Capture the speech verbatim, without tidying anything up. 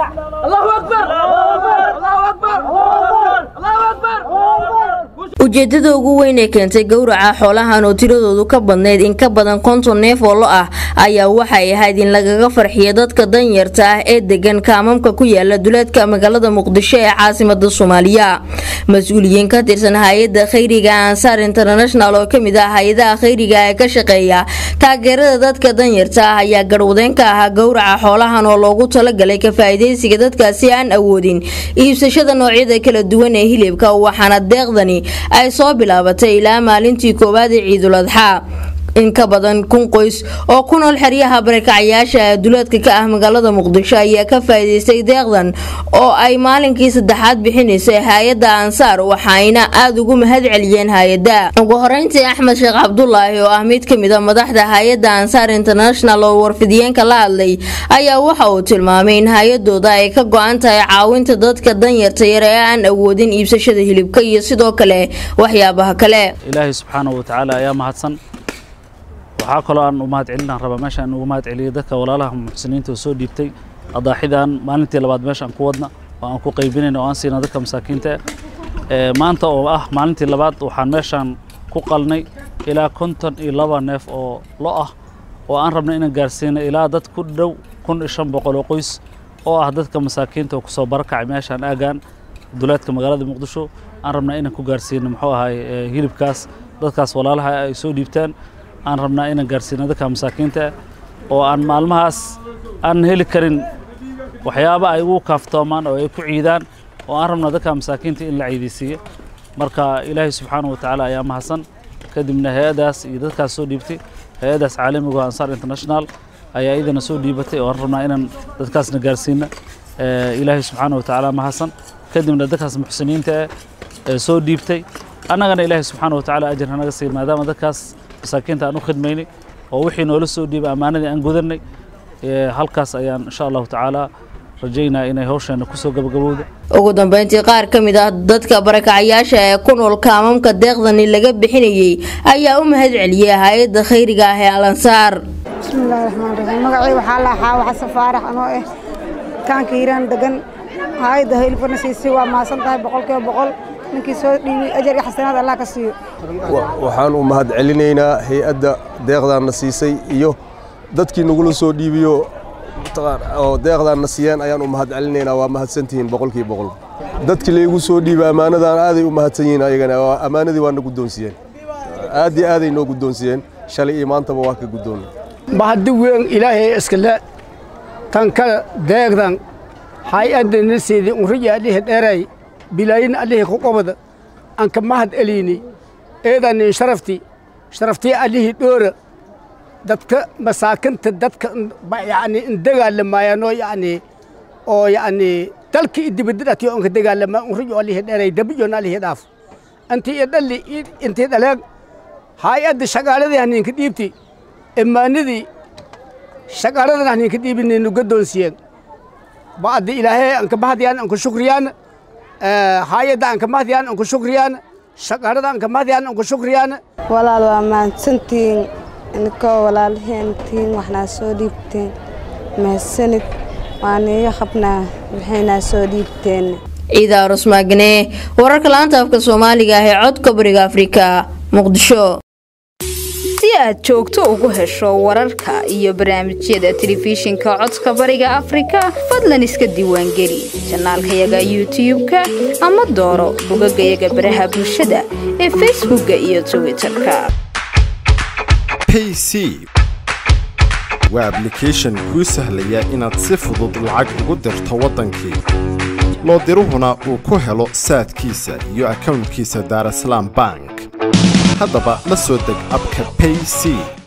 اطلع. الله اكبر الله اكبر الله اكبر الله اكبر. ujeedada ugu weyn ee keentay gowraca xoolahan oo tiradoodu ka badneyd in ka badan konton neef oo lo ah ayaa waxay ahayd in laga farxiyo dadka danyarta ah ee degan kaamamka ku yaala duleedka magaalada Muqdisho ee caasimada Soomaaliya. mas'uuliyiin ka tirsan hay'adda khayriga Ansar International oo kamid ah hay'adaha khayriga ee ka shaqeeya taageerada dadka danyarta ah ayaa garwadeen ka ah gowraca xoolahan oo loogu talagalay ka faa'iideysiga dadkaasi aan awoodin iibsashada noocyada kala duwan ee hilibka waxaana deeqdani ay soo bilaabatay ilaa maalintii koowaad ee Eid ul Adha. in ka badan kun qoys oo ku nool xariyaha barakacayaasha ee duleedka ka ah magaalada Muqdisho ayaa ka faa'iideystay deeqdan oo ay maalinkii saddexaad bixinaysay hay'adda Ansaar waxaana aad ugu mahad celiyeen hay'adda. ugu horeyntii Axmed Sheekh Cabdullaahi oo ah mid ka mid ah madaxda hay'adda Ansaar International oo warfidiyeenka la hadlay ayaa waxa uu tilmaamay in hay'adooda ay ka go'an tahay caawinta dadka danyarta yar ee aan awoodin iibsashada hilibka iyo sidoo kale waxyaabaha kale. Ilaahay subxaanahu wa ta'aala ayaa mahadsan. وحاكلوا أن أمهات علنا ربما ماشى أن أمهات علي ذكى ولا لهم محسنين توسود يبتي أضاحدا ما أنتي لبعد ماشى أن قودنا وأن قوقيبين وأنسينا ذكى مساكينته ما أنت أو أه ما أنتي لبعد وحن ماشى أن ققلني إلى كنتن إلى ونف أو لا أه وأن ربنا إن جالسين إلى ذات كدو كن إشام بقول قيس أو أه ذكى مساكينته وكسر بركة ماشى أن أجان دولات كمجالات المقدسو أن ربنا إن كجالسين محوها هيرب كاس ذات كاس ولا لها يسود يبتان aan rabnaa inaan gaarsiino dadka masaakiinta oo aan maalmahaas aan heli karin waxyaaba ay ugu kaaftoomaan oo ay ku ciidaan oo aan rabnaa dadka masaakiinta in la ciidisiyo. marka Ilaahay subxaanahu wa ta'aala ayaa mahadsan kadibna hay'adaas iyo dadkaas soo dhiibtay hay'adaas caalamiga ah Ansaar International ayaa idana soo dhiibatay oo aan rabnaa inaan dadkaasna gaarsiino. Ilaahay subxaanahu wa ta'aala mahadsan kadibna dadkaas muxsiniinta soo dhiibtay annagana Ilaahay subxaanahu wa ta'aala ajir hanaga siiyo maadaama dadkaas مساكين أنا خدميني ووحين ولسه دي بأمانة أن قدرني هالكاس أيام إن شاء الله تعالى رجينا إنه هوش أن كسوق بجوده. ugu dambeyntii qaar kamid ah dadka barakacayaasha ee ku nool kaamamka deeqdan laga bixinayay ayaa u mahad celiyay hay'adda khayriga ah ee Ansaar. bismillaahir rahmaanir rahiim. magacay waxa la ahaa waxa safaarax anoo ah kan kiiraan degan hay'adda hilibna siisay waa maasan tahay boqolkiiba boqol. waxaan u mahad celinaynaa hay'adda deeqdaana siisay iyo dadkii nagula soo dhiibiyo oo deeqdaana siiyeen ayaan u mahad celinaynaa. waa mahadsantihiin boqolkiiba boqol dadkii leegu soo dhiibay amaanadan aaday u mahadsan yihiin ayagana amaanadii waa nagu doonsiyeen aad iyo aad ay noo gudoonsiyeen shalay iyo maantaba waa ka gudoonay. mahad weyn ilaahay iskala tan ka deeqdan hay'adda nasiiday u riyaadii dheeray بلاين عليه قبض أنك مهد أليني أيضا شرفتي شرفتي عليه دور دتك مساكنت دتك يعني اندقى لما ينو يعني أو يعني تلك إدي بدرت يوم اندقى لما أخرجوا عليه داري دبيون عليه داف أنت يدلي أنت يدلي هاي قد شغالة يعني كتيبتي إما ندي شغالة يعني كتيبني نقدون سيان بعد إلهي أنك مهد يعني أنك شكريان هاي دان كماديان أنكو شكريان شكر دان كماديان أنكو شكريان ولا لو ما سنتين نكو ولا لهنتين وإحنا سوديبتين ما سنت وأنا يخبنا وحنا سوديبتين. إذا رسمة جنيه ورك لانتاف كسومالي هي عود كبري أفريقيا مقدشو. siyaad joogto ugu hesho wararka iyo barnaamijyada telefishinka codka bariga Afrika fadlan iska diiwaan geli channelkayaga YouTube-ka ama dooro bogagga baraha bulshada ee Facebook iyo Twitter-ka. P C waa application kuu sahlaya inaad si fudud lacag ugu dirto waddankiiga loo diruhuna uu ku helo saadkiisa iyo account-kiisa Dar es Salaam Bank. هذا بقى لسودك أبكى بي سي.